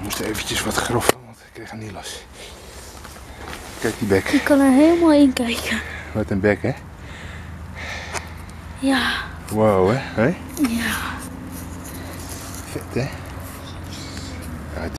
We moesten eventjes wat grof, want ik kreeg hem niet los. Kijk die bek. Ik kan er helemaal in kijken. Wat een bek, hè? Ja. Wow, hè? Ja. Vet, hè?